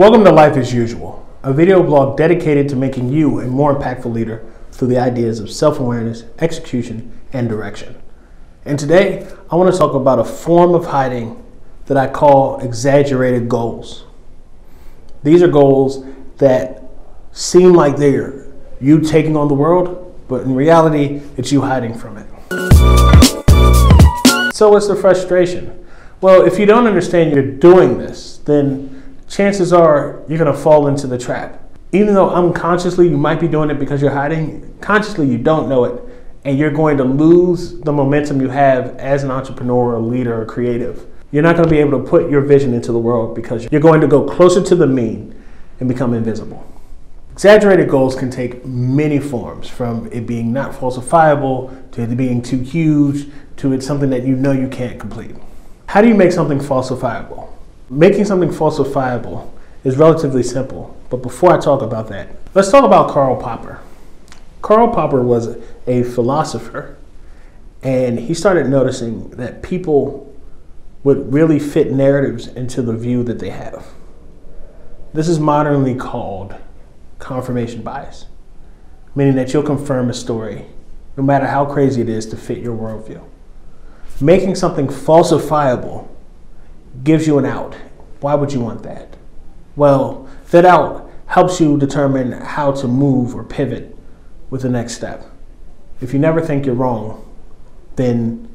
Welcome to Life as Usual, a video blog dedicated to making you a more impactful leader through the ideas of self-awareness, execution, and direction. And today, I want to talk about a form of hiding that I call exaggerated goals. These are goals that seem like they're you taking on the world, but in reality, it's you hiding from it. So what's the frustration? Well, if you don't understand you're doing this, then chances are you're gonna fall into the trap. Even though unconsciously you might be doing it because you're hiding, consciously you don't know it, and you're going to lose the momentum you have as an entrepreneur, or leader, or creative. You're not gonna be able to put your vision into the world because you're going to go closer to the mean and become invisible. Exaggerated goals can take many forms, from it being not falsifiable, to it being too huge, to it's something that you know you can't complete. How do you make something falsifiable? Making something falsifiable is relatively simple, but before I talk about that, let's talk about Karl Popper. Karl Popper was a philosopher, and he started noticing that people would really fit narratives into the view that they have. This is modernly called confirmation bias, meaning that you'll confirm a story no matter how crazy it is to fit your worldview. Making something falsifiable gives you an out. Why would you want that? Well, that out helps you determine how to move or pivot with the next step. If you never think you're wrong, then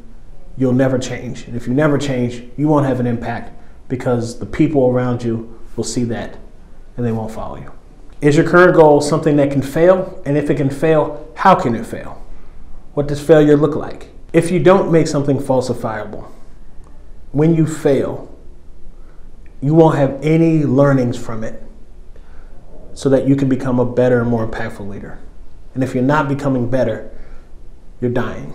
you'll never change. And if you never change, you won't have an impact because the people around you will see that and they won't follow you. Is your current goal something that can fail? And if it can fail, how can it fail? What does failure look like? If you don't make something falsifiable, when you fail, you won't have any learnings from it so that you can become a better and more impactful leader. And if you're not becoming better, you're dying.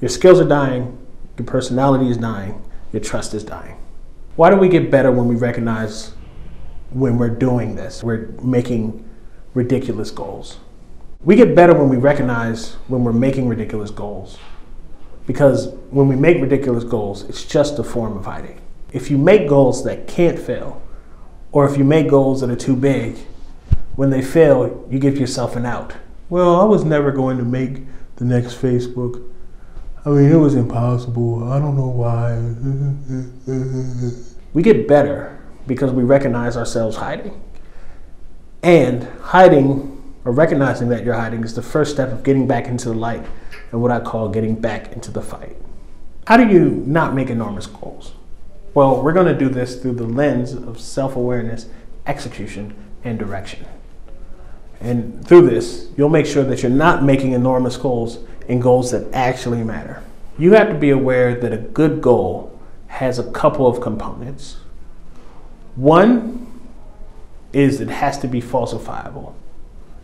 Your skills are dying, your personality is dying, your trust is dying. Why do we get better when we recognize when we're doing this, we're making ridiculous goals? We get better when we recognize when we're making ridiculous goals, because when we make ridiculous goals, it's just a form of hiding. If you make goals that can't fail, or if you make goals that are too big, when they fail, you give yourself an out. Well, I was never going to make the next Facebook. I mean, it was impossible. I don't know why. We get better because we recognize ourselves hiding. And hiding, or recognizing that you're hiding, is the first step of getting back into the light, and what I call getting back into the fight. How do you not make enormous goals? Well, we're gonna do this through the lens of self-awareness, execution, and direction. And through this, you'll make sure that you're not making enormous goals and goals that actually matter. You have to be aware that a good goal has a couple of components. One is it has to be falsifiable.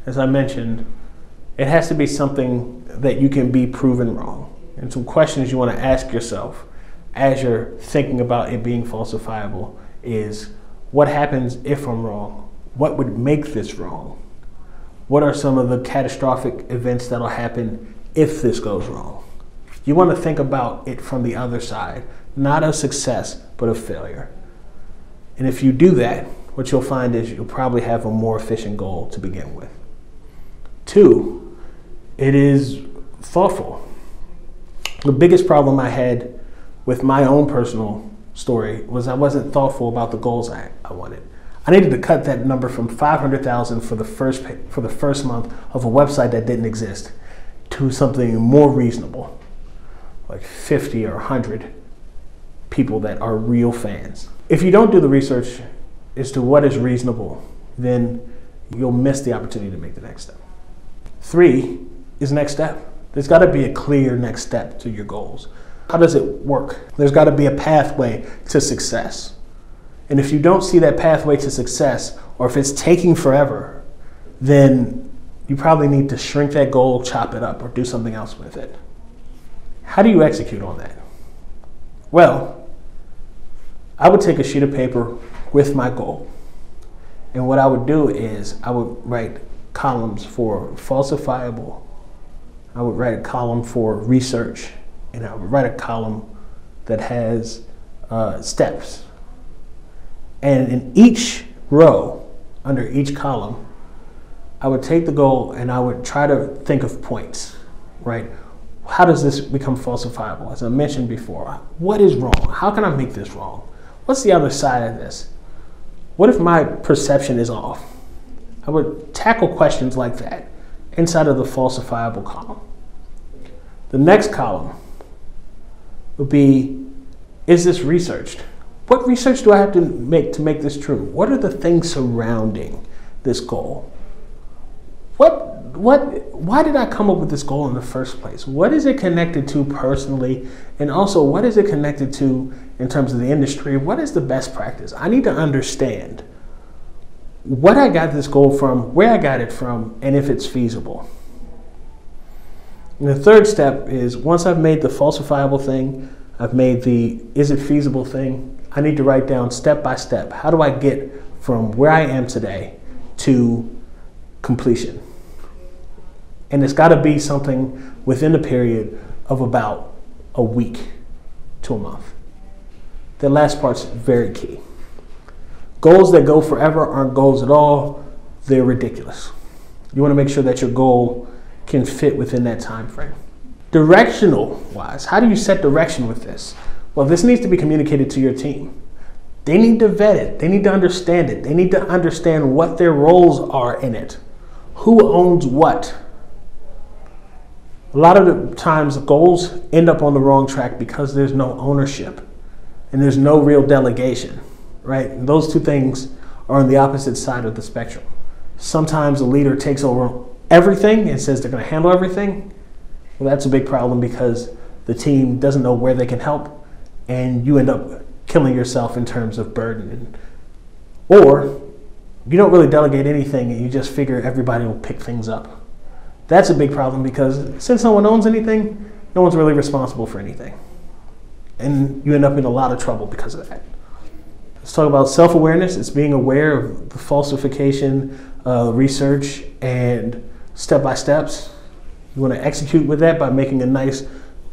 As I mentioned, it has to be something that you can be proven wrong. And some questions you want to ask yourself as you're thinking about it being falsifiable is, what happens if I'm wrong? What would make this wrong? What are some of the catastrophic events that'll happen if this goes wrong? You want to think about it from the other side, not of success, but of failure. And if you do that, what you'll find is you'll probably have a more efficient goal to begin with. Two, it is thoughtful. The biggest problem I had with my own personal story was I wasn't thoughtful about the goals I wanted. I needed to cut that number from 500,000 for the first month of a website that didn't exist to something more reasonable, like 50 or 100 people that are real fans. If you don't do the research as to what is reasonable, then you'll miss the opportunity to make the next step. Three is next step. There's got to be a clear next step to your goals. How does it work? There's got to be a pathway to success. And if you don't see that pathway to success, or if it's taking forever, then you probably need to shrink that goal, chop it up, or do something else with it. How do you execute on that? Well, I would take a sheet of paper with my goal. And what I would do is I would write columns for falsifiable, I would write a column for research, and I would write a column that has steps. And in each row under each column, I would take the goal and I would try to think of points, right? How does this become falsifiable? As I mentioned before, what is wrong? How can I make this wrong? What's the other side of this? What if my perception is off? I would tackle questions like that inside of the falsifiable column. The next column would be, is this researched? What research do I have to make this true? What are the things surrounding this goal? Why did I come up with this goal in the first place? What is it connected to personally? And also, what is it connected to in terms of the industry? What is the best practice? I need to understand what I got this goal from, where I got it from, and if it's feasible. And the third step is, once I've made the falsifiable thing, I've made the is it feasible thing, I need to write down step by step, how do I get from where I am today to completion? And it's got to be something within a period of about a week to a month. The last part's very key. Goals that go forever aren't goals at all. They're ridiculous. You want to make sure that your goal can fit within that time frame. Directional wise, how do you set direction with this? Well, this needs to be communicated to your team. They need to vet it. They need to understand it. They need to understand what their roles are in it. Who owns what? A lot of the times goals end up on the wrong track because there's no ownership and there's no real delegation, right? And those two things are on the opposite side of the spectrum. Sometimes a leader takes over everything and says they're going to handle everything. Well, that's a big problem because the team doesn't know where they can help and you end up killing yourself in terms of burden. Or you don't really delegate anything and you just figure everybody will pick things up. That's a big problem because since no one owns anything, no one's really responsible for anything. And you end up in a lot of trouble because of that. Let's talk about self-awareness. It's being aware of the falsification, research, and step-by-steps. You want to execute with that by making a nice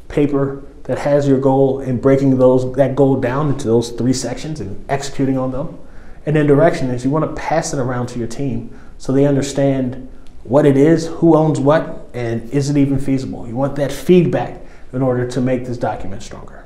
paper that has your goal and breaking that goal down into those three sections and executing on them. And then direction is you want to pass it around to your team so they understand what it is, who owns what, and is it even feasible? You want that feedback in order to make this document stronger.